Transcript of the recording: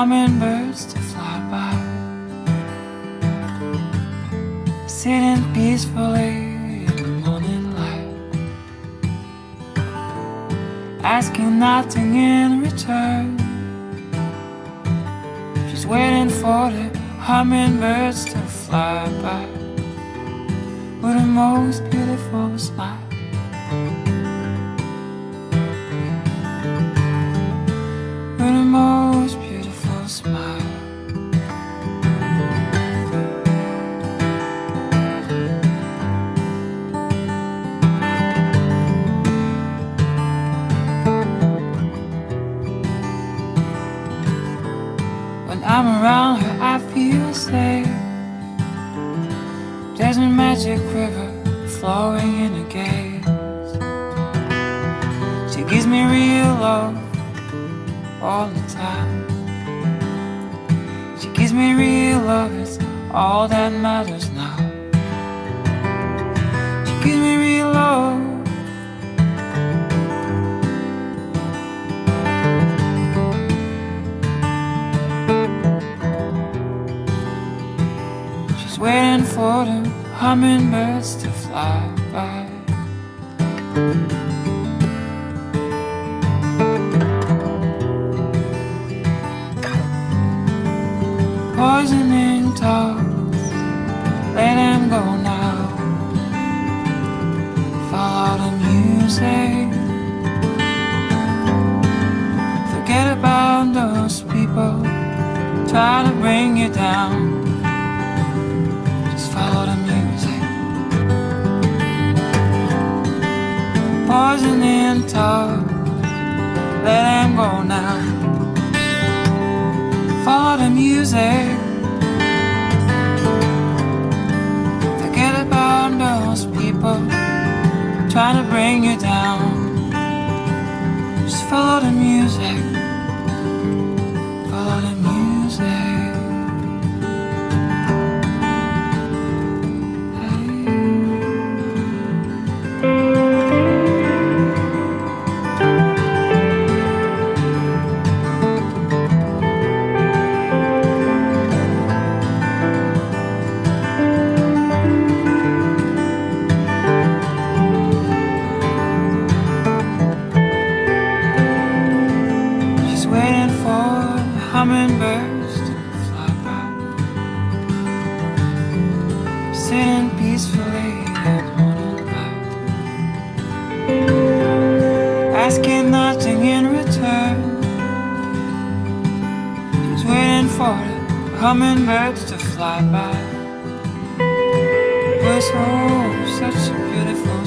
hummingbirds to fly by, sitting peacefully in the morning light, asking nothing in return. She's waiting for the hummingbirds to fly by with the most beautiful smile. I'm around her, I feel safe. There's a magic river flowing in her gaze. She gives me real love all the time. She gives me real love, it's all that matters now. She gives me real love. Waiting for the hummingbirds to fly by. Poisoning thoughts, let them go now. Follow the music, forget about those people try to bring you down. Follow the music. Poison in talk, let them go now. Follow the music. Forget about those people trying to bring you down. Just follow the music. Follow the music. Hummingbirds to fly by, sitting peacefully in the morning light, asking nothing in return. She's waiting for the hummingbirds to fly by. With such a beautiful smile.